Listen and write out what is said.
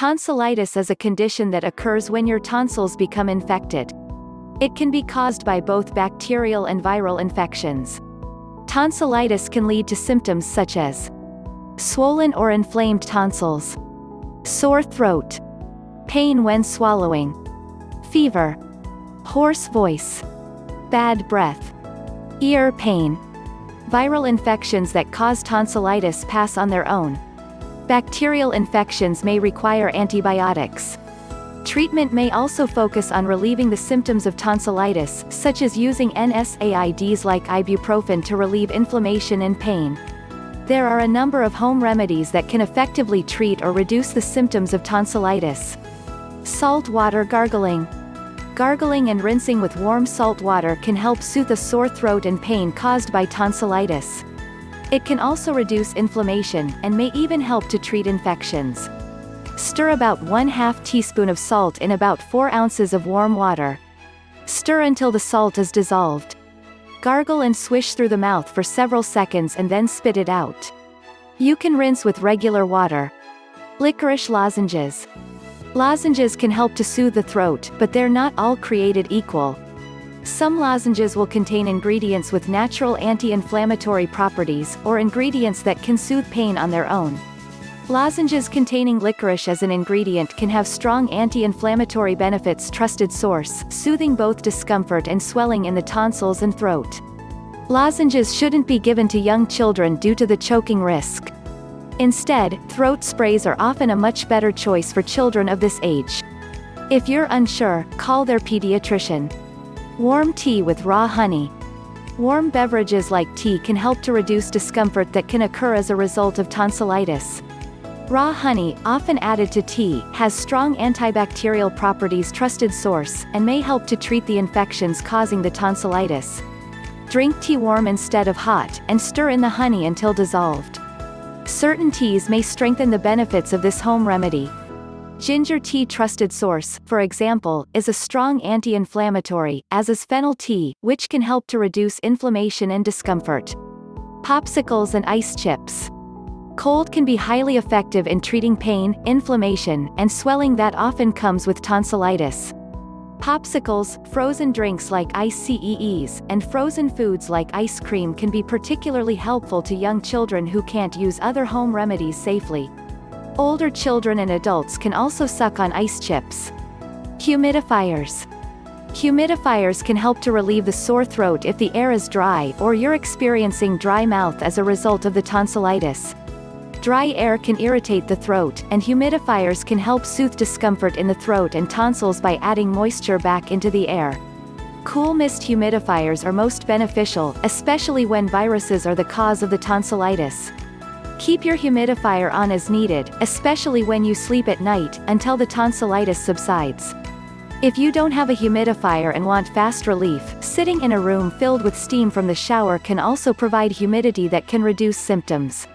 Tonsillitis is a condition that occurs when your tonsils become infected. It can be caused by both bacterial and viral infections. Tonsillitis can lead to symptoms such as swollen or inflamed tonsils, sore throat, pain when swallowing, fever, hoarse voice, bad breath, ear pain. Viral infections that cause tonsillitis pass on their own. Bacterial infections may require antibiotics. Treatment may also focus on relieving the symptoms of tonsillitis, such as using NSAIDs like ibuprofen to relieve inflammation and pain. There are a number of home remedies that can effectively treat or reduce the symptoms of tonsillitis. Salt water gargling. Gargling and rinsing with warm salt water can help soothe a sore throat and pain caused by tonsillitis. It can also reduce inflammation, and may even help to treat infections. Stir about 1/2 teaspoon of salt in about 4 ounces of warm water. Stir until the salt is dissolved. Gargle and swish through the mouth for several seconds and then spit it out. You can rinse with regular water. Licorice lozenges. Lozenges can help to soothe the throat, but they're not all created equal. Some lozenges will contain ingredients with natural anti-inflammatory properties, or ingredients that can soothe pain on their own. Lozenges containing licorice as an ingredient can have strong anti-inflammatory benefits. Trusted source, soothing both discomfort and swelling in the tonsils and throat. Lozenges shouldn't be given to young children due to the choking risk. Instead, throat sprays are often a much better choice for children of this age. If you're unsure, call their pediatrician. Warm tea with raw honey. Warm beverages like tea can help to reduce discomfort that can occur as a result of tonsillitis. Raw honey, often added to tea, has strong antibacterial properties. Trusted source, and may help to treat the infections causing the tonsillitis. Drink tea warm instead of hot, and stir in the honey until dissolved. Certain teas may strengthen the benefits of this home remedy. Ginger tea. Trusted source, for example, is a strong anti-inflammatory, as is fennel tea, which can help to reduce inflammation and discomfort. Popsicles and ice chips. Cold can be highly effective in treating pain, inflammation, and swelling that often comes with tonsillitis. Popsicles, frozen drinks like ices, and frozen foods like ice cream can be particularly helpful to young children who can't use other home remedies safely. Older children and adults can also suck on ice chips. Humidifiers. Humidifiers can help to relieve the sore throat if the air is dry, or you're experiencing dry mouth as a result of the tonsillitis. Dry air can irritate the throat, and humidifiers can help soothe discomfort in the throat and tonsils by adding moisture back into the air. Cool mist humidifiers are most beneficial, especially when viruses are the cause of the tonsillitis. Keep your humidifier on as needed, especially when you sleep at night, until the tonsillitis subsides. If you don't have a humidifier and want fast relief, sitting in a room filled with steam from the shower can also provide humidity that can reduce symptoms.